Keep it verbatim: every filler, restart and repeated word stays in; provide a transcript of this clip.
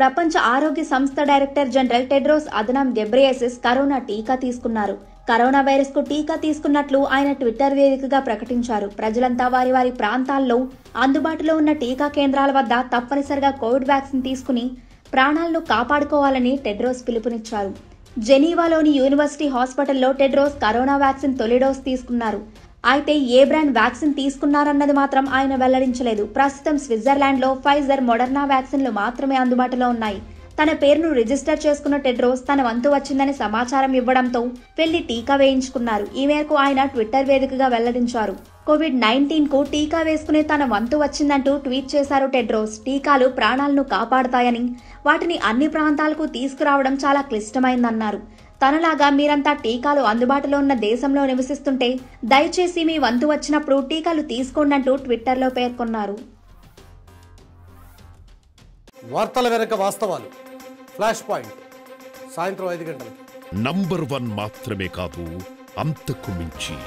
ప్రపంచ ఆరోగ్య సంస్థ director general Tedros Adhanom Ghebreyesus corona టీకా తీసుకున్నారు. కరోనా వైరస్ కు టీకా తీసుకున్నట్లు ఆయన ట్విట్టర్ వేదికగా ప్రకటించారు. ప్రజలంతా వారి వారి ప్రాంతాల్లో అందుబాటులో ఉన్న టీకా కేంద్రాల వద్ద తప్పనిసరిగా కోవిడ్ వ్యాక్సిన్ తీసుకుని ప్రాణాలను కాపాడుకోవాలని టెడ్రోస్ పిలుపునిచ్చారు. జెనీవాలోని యూనివర్సిటీ హాస్పిటల్లో టెడ్రోస్ కరోనా వ్యాక్సిన్ తొలి డోస్ తీసుకున్నారు. అయితే ఏ బ్రాండ్ వ్యాక్సిన్ తీసుకున్నారన్నది మాత్రం ఆయన వెల్లడించలేదు. ప్రస్తుతం స్విట్జర్లాండ్లో ఫైజర్, మోడర్నా వ్యాక్సిన్లు మాత్రమే అందుబాటులో ఉన్నాయి. తన పేరును రిజిస్టర్ చేసుకున్న టెడ్రోస్ తన వంతు వచ్చిందని సమాచారం ఇవ్వడంతో వెళ్లి టీకా వేయించుకున్నారు. ఈ మేరకు ఆయన ట్విట్టర్ వేదికగా వెల్లడించారు. కోవిడ్ నైన్టీన్ కు టీకా వేసుకునే తన వంతు వచ్చిందంటూ ట్వీట్ చేశారు టెడ్రోస్. టీకాలు ప్రాణాలను కాపాడుతాయని, వాటిని అన్ని ప్రాంతాలకు తీసుకురావడం చాలా క్లిష్టమైందన్నారు. తనలాగా మీరంతా టీకాలు అందుబాటులో ఉన్న దేశంలో నివసిస్తుంటే దయచేసి మీ వంతు వచ్చినప్పుడు టీకాలు తీసుకోండి అంటూ ట్విట్టర్లో పేర్కొన్నారు. వార్తల వెనుక వాస్తవాలు ఫ్లాష్ పాయింట్ సాయంత్రం ఐదు గంటలకు నంబర్ వన్ మాత్రమే కాదు అంతకు మించి.